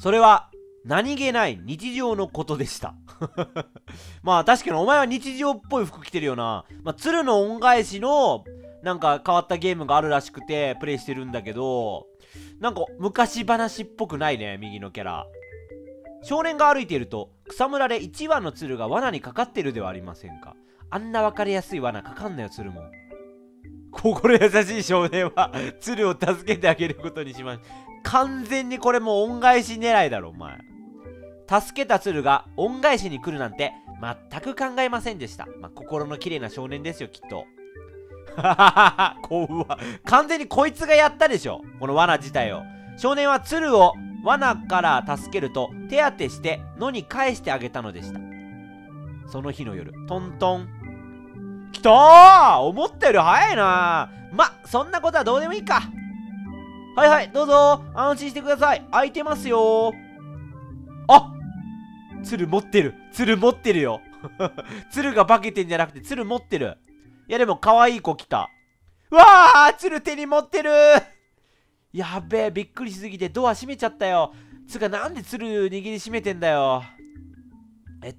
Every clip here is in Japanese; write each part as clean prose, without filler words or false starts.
それは何気ない日常のことでしたまあ確かにお前は日常っぽい服着てるよな。まあ、鶴の恩返しのなんか変わったゲームがあるらしくてプレイしてるんだけど、なんか昔話っぽくないね。右のキャラ、少年が歩いていると草むらで1羽の鶴が罠にかかってるではありませんか。あんな分かりやすい罠かかんなよ鶴も。心優しい少年は鶴を助けてあげることにしました。完全にこれもう恩返し狙いだろお前。助けた鶴が恩返しに来るなんて全く考えませんでした。まあ、心の綺麗な少年ですよきっと。はははは、完全にこいつがやったでしょこの罠自体を。少年は鶴を罠から助けると手当てして野に返してあげたのでした。その日の夜、トントン。きたー、思ったより早いな。ま、そんなことはどうでもいいか。はいはい、どうぞ安心してください。空いてますよ。あ、鶴持ってる、鶴持ってるよ鶴が化けてんじゃなくて鶴持ってる。いやでも可愛い子来た。うわあ、鶴手に持ってる。やっべえ、びっくりしすぎてドア閉めちゃったよ。つうかなんで鶴握りしめてんだよ。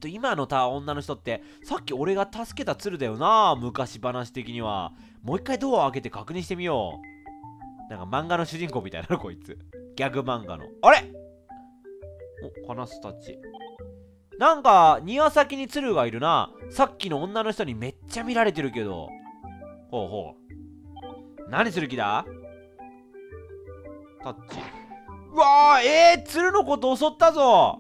今の女の人ってさっき俺が助けた鶴だよな。昔話的にはもう一回ドアを開けて確認してみよう。なんか漫画の主人公みたいなのこいつ、ギャグ漫画の。あれ、お、カナスたちなんか庭先に鶴がいるな。さっきの女の人にめっちゃ見られてるけど。ほうほう、何する気だタッチ。うわー、鶴のこと襲ったぞ。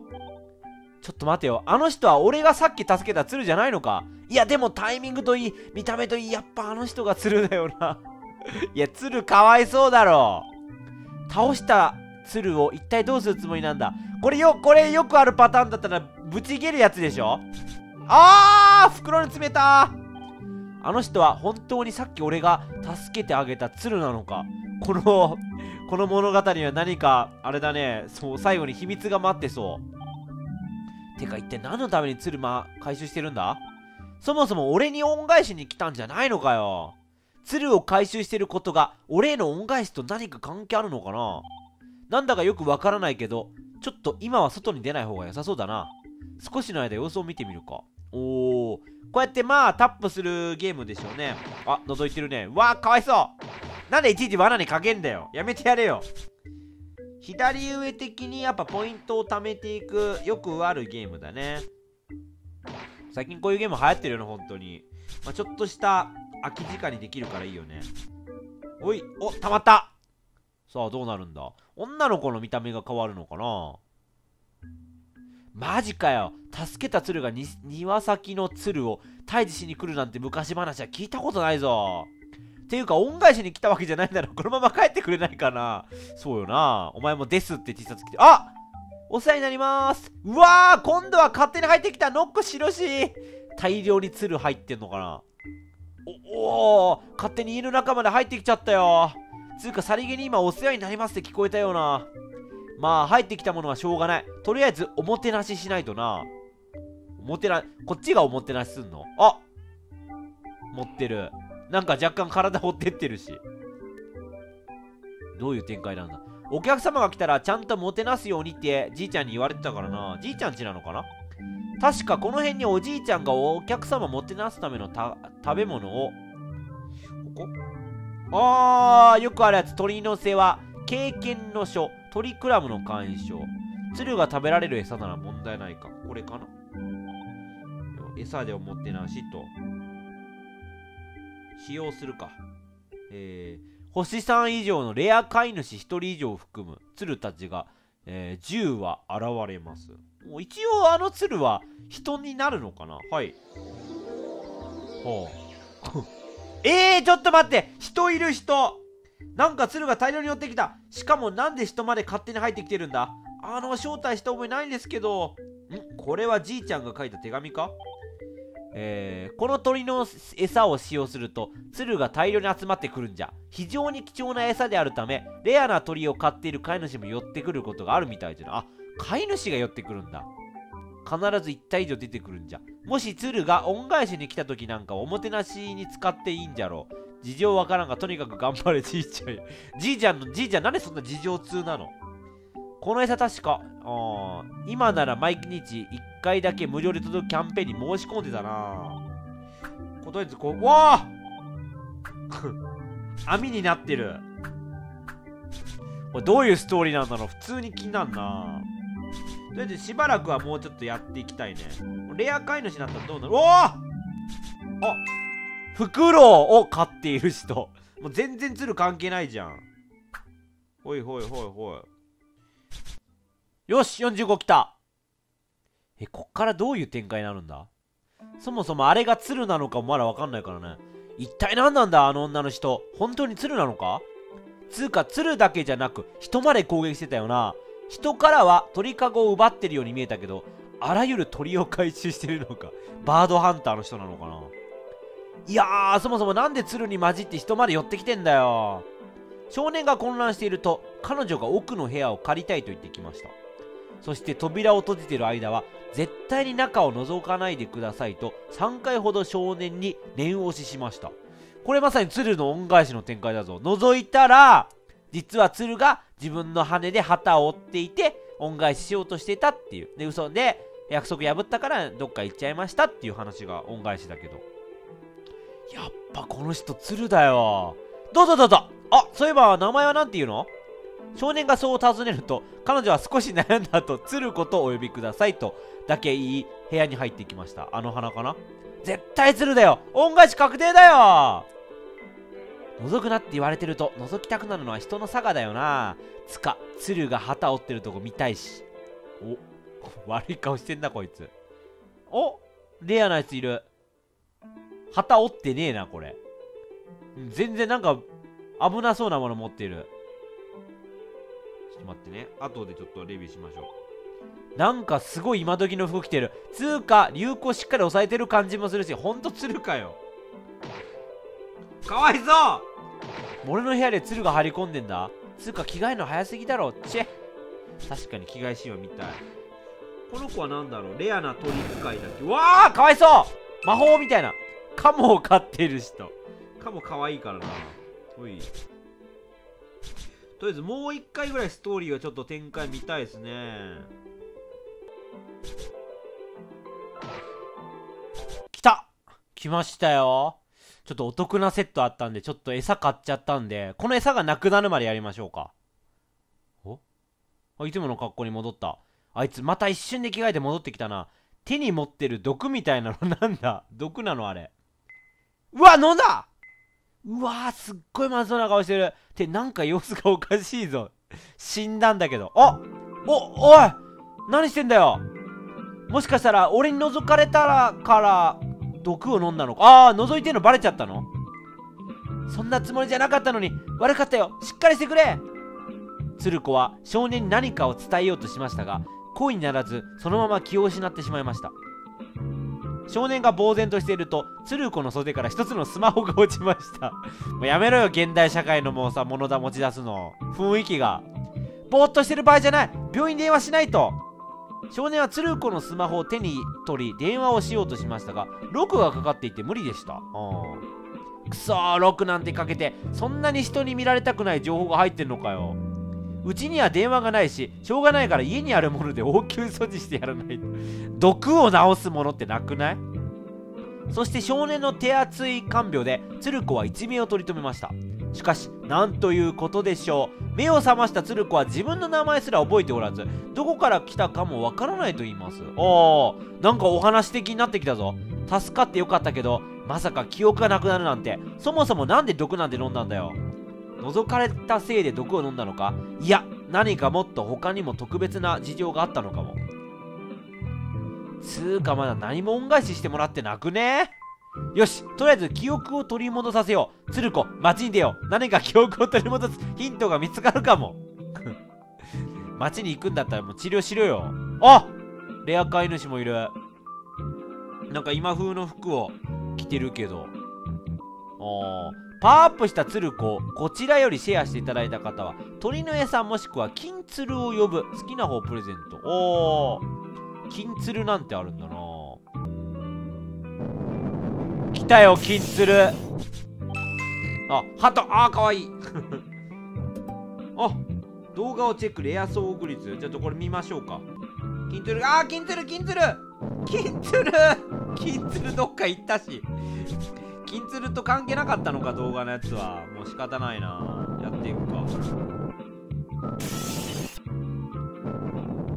ちょっと待てよ、あの人は俺がさっき助けた鶴じゃないのか。いやでもタイミングといい、見た目といい、やっぱあの人が鶴だよな。いや鶴かわいそうだろ。倒した鶴を一体どうするつもりなんだ。これよくあるパターンだったらぶち切るやつでしょ。あー、袋に詰めた。あの人は本当にさっき俺が助けてあげた鶴なのか。この物語には何かあれだね、そう、最後に秘密が待ってそう。てか一体何のために鶴回収してるんだ。そもそも俺に恩返しに来たんじゃないのかよ。鶴を回収してることが俺への恩返しと何か関係あるのかな。なんだかよくわからないけど、ちょっと今は外に出ない方が良さそうだな。少しの間様子を見てみるか。おお、こうやってまあタップするゲームでしょうね。あ、覗いてるね。わあ、かわいそう。なんでいちいち罠にかけんだよ、やめてやれよ左上的にやっぱポイントを貯めていく、よくあるゲームだね。最近こういうゲーム流行ってるよね本当に。まあ、ちょっとした空き時間にできるからいいよね。おい、お、たまった。さあどうなるんだ。女の子の見た目が変わるのかな。マジかよ、助けた鶴が庭先の鶴を退治しに来るなんて昔話は聞いたことないぞ。っていうか恩返しに来たわけじゃないんだろ。このまま帰ってくれないかな。そうよな、お前もですって T シャツ着て。あ、お世話になります。うわー、今度は勝手に入ってきた、ノックしろし。大量に鶴入ってんのかな。おお、勝手に家の中まで入ってきちゃったよ。つうかさりげに今お世話になりますって聞こえたような。まあ入ってきたものはしょうがない。とりあえずおもてなししないとな。こっちがおもてなしすんの。あ、持ってる。なんか若干体持ってってるし。どういう展開なんだ。お客様が来たらちゃんともてなすようにってじいちゃんに言われてたからな。じいちゃん家なのかな。確かこの辺におじいちゃんがお客様もてなすための食べ物を、ここ、あー、よくあるやつ。鳥の世話、経験の書、鳥クラムの鑑賞。鶴が食べられる餌なら問題ないか。これかな、餌でおもてなしと使用するか。星3以上のレア飼い主1人以上を含む鶴たちが、10羽現れます。もう一応あの鶴は人になるのかな。はい、ほうちょっと待って、人いる人。なんか鶴が大量に寄ってきた。しかもなんで人まで勝手に入ってきてるんだ。招待した覚えないんですけど。ん、これはじいちゃんが書いた手紙か。この鳥の餌を使用すると鶴が大量に集まってくるんじゃ。非常に貴重な餌であるためレアな鳥を飼っている飼い主も寄ってくることがあるみたいじゃな。あ、飼い主が寄ってくるんだ。必ず1体以上出てくるんじゃ。もし鶴が恩返しに来た時なんかおもてなしに使っていいんじゃろう。事情わからんがとにかく頑張れじいちゃん。じいちゃんなんでそんな事情通なの。この餌確か、今なら毎日1回だけ無料で届くキャンペーンに申し込んでたなぁ。とりあえずこう、わぁ網になってる。これどういうストーリーなんだろう。普通に気になるなぁ。とりあえずしばらくはもうちょっとやっていきたいね。レア飼い主になったらどうなる。おぉあフクロウを飼っている人。もう全然鶴関係ないじゃん。ほいほいほいほい。よし !45 来た。え、こっからどういう展開になるんだ。そもそもあれが鶴なのかもまだわかんないからね。一体何なんだあの女の人。本当に鶴なのか。つうか鶴だけじゃなく人まで攻撃してたよな。人からは鳥かごを奪ってるように見えたけど、あらゆる鳥を回収してるのか。バードハンターの人なのかな。いやー、そもそもなんで鶴に混じって人まで寄ってきてんだよ。少年が混乱していると彼女が奥の部屋を借りたいと言ってきました。そして扉を閉じている間は絶対に中を覗かないでくださいと3回ほど少年に念押ししました。これまさに鶴の恩返しの展開だぞ。覗いたら実は鶴が自分の羽で旗を折っていて恩返ししようとしてたっていうで、嘘で約束破ったからどっか行っちゃいましたっていう話が恩返しだけど、やっぱこの人鶴だよ。どうぞどうぞ。あ、そういえば名前は何て言うの。少年がそう尋ねると彼女は少し悩んだ後、鶴子とお呼びくださいとだけ言い部屋に入ってきました。あの花かな。絶対鶴だよ。恩返し確定だよ。覗くなって言われてると覗きたくなるのは人のさがだよな。つか鶴が旗折ってるとこ見たいし。お悪い顔してんなこいつ。おレアなやついる。旗折ってねえなこれ。全然なんか危なそうなもの持ってる。待ってね、後でちょっとレビューしましょう。なんかすごい今時の服着てる。つうか流行しっかり抑えてる感じもするし、ほんと鶴かよ。かわいそう。俺の部屋で鶴が張り込んでんだ。つうか着替えの早すぎだろ。チェ。確かに着替えシーンは見たい。この子は何だろう。レアな鳥使いだっけ。わあかわいそう。魔法みたいなカモを飼ってる人。カモかわいいからな。おいとりあえずもう一回ぐらいストーリーをちょっと展開見たいですね。来た。来ましたよ。ちょっとお得なセットあったんでちょっと餌買っちゃったんで、この餌がなくなるまでやりましょうか。おあ、いつもの格好に戻った。あいつまた一瞬で着替えて戻ってきたな。手に持ってる毒みたいなのなんだ。毒なのあれ。うわ飲んだ。うわーすっごいまずそうな顔してる。ってなんか様子がおかしいぞ。死んだんだけど。あおい何してんだよ。もしかしたら俺に覗かれたらから毒を飲んだのか。あー覗いてんのバレちゃったの。そんなつもりじゃなかったのに悪かったよ。しっかりしてくれ。鶴子は少年に何かを伝えようとしましたが声にならずそのまま気を失ってしまいました。少年が呆然としていると鶴子の袖から一つのスマホが落ちました。もうやめろよ現代社会のもうさ物だ持ち出すの。雰囲気がぼーっとしてる場合じゃない。病院に電話しないと。少年は鶴子のスマホを手に取り電話をしようとしましたがロックがかかっていて無理でした。くそーロックなんてかけてそんなに人に見られたくない情報が入ってんのかよ。うちには電話がないししょうがないから家にあるもので応急措置してやらないと。毒を治すものってなくない。そして少年の手厚い看病で鶴子は一命を取り留めました。しかしなんということでしょう。目を覚ました鶴子は自分の名前すら覚えておらずどこから来たかもわからないと言います。おーなんかお話的になってきたぞ。助かってよかったけどまさか記憶がなくなるなんて。そもそもなんで毒なんて飲んだんだよ。覗かれたせいで毒を飲んだのか。いや何かもっと他にも特別な事情があったのかも。つうかまだ何も恩返ししてもらってなくね。よしとりあえず記憶を取り戻させよう。鶴子街に出よう。何か記憶を取り戻すヒントが見つかるかも。街に行くんだったらもう治療しろよ。あレア飼い主もいる。なんか今風の服を着てるけど。パワーアップした鶴子をこちらよりシェアしていただいた方は鳥の餌もしくは金鶴を呼ぶ好きな方をプレゼント。おー金鶴なんてあるんだな。来たよ金鶴。あハト。あーかわいい。あ動画をチェック、レア遭遇率。ちょっとこれ見ましょうか。金鶴、あー、金鶴、金鶴、金鶴、金鶴どっか行ったし。金鶴と関係なかったのか、動画のやつは。もう仕方ないな。やっていくか。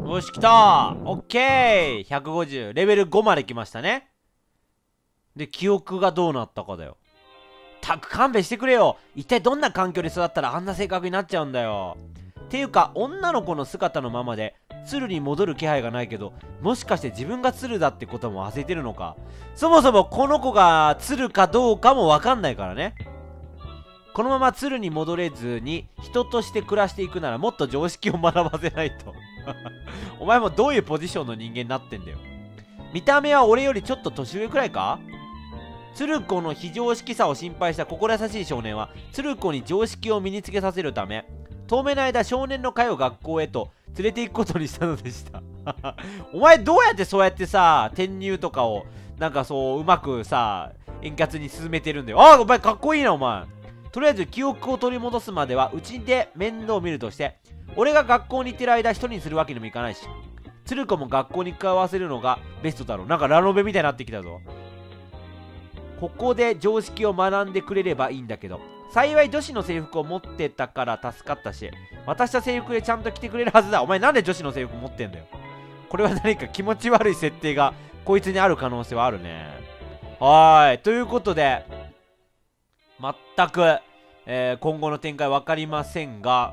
よし、来た。オッケー。150。レベル5まで来ましたね。で、記憶がどうなったかだよ。たく勘弁してくれよ。一体どんな環境で育ったらあんな性格になっちゃうんだよ。ていうか、女の子の姿のままで鶴に戻る気配がないけど、もしかして自分が鶴だってことも忘れてるのか。そもそもこの子が鶴かどうかもわかんないからね。このまま鶴に戻れずに人として暮らしていくなら、もっと常識を学ばせないと。お前もどういうポジションの人間になってんだよ。見た目は俺よりちょっと年上くらいか。鶴子の非常識さを心配した心優しい少年は、鶴子に常識を身につけさせるため、当面の間少年の会を学校へと連れて行くことにしたのでした。お前どうやってそうやってさ、転入とかをなんかそううまくさ、円滑に進めてるんだよ。ああ、お前かっこいいな、お前。とりあえず記憶を取り戻すまではうちで面倒を見るとして、俺が学校に行ってる間一人にするわけにもいかないし、鶴子も学校に通わせるのがベストだろう。なんかラノベみたいになってきたぞ。ここで常識を学んでくれればいいんだけど、幸い女子の制服を持ってたから助かったし、渡した制服でちゃんと着てくれるはずだ。お前なんで女子の制服持ってんだよ。これは何か気持ち悪い設定がこいつにある可能性はあるね。はーい、ということで全く、今後の展開分かりませんが、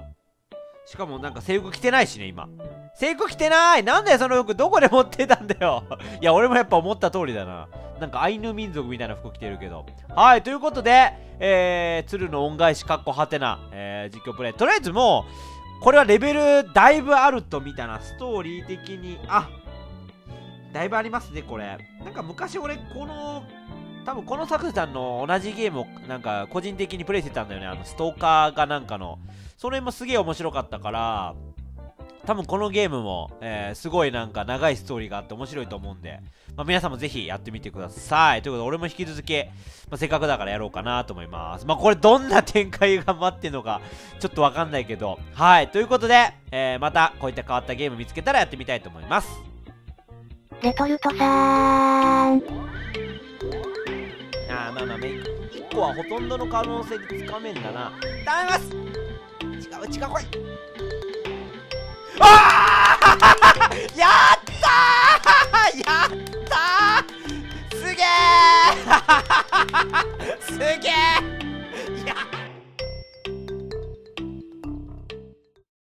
しかもなんか制服着てないしね、今。制服着てない。なんだよ、その服どこで持ってたんだよ。いや、俺もやっぱ思った通りだな。なんかアイヌ民族みたいな服着てるけど。はい、ということで、鶴の恩返しかっこはてな、実況プレイ。とりあえずもう、これはレベルだいぶあるとみたいな、ストーリー的に。あ、だいぶありますね、これ。なんか昔俺、この、多分このサクさんの同じゲームをなんか個人的にプレイしてたんだよね。あのストーカーかなんかの。その辺もすげえ面白かったから、多分このゲームも、すごいなんか長いストーリーがあって面白いと思うんで、まあ、皆さんもぜひやってみてください。ということで、俺も引き続き、まあ、せっかくだからやろうかなと思います。まあこれどんな展開が待ってんのか、ちょっとわかんないけど。はい、ということで、またこういった変わったゲーム見つけたらやってみたいと思います。レトルトさーん。まあまあ、1個はほとんどの可能性でつかめんだな。頼みます。違う違う、来い。ああやったーやったー、すげえ。すげえ。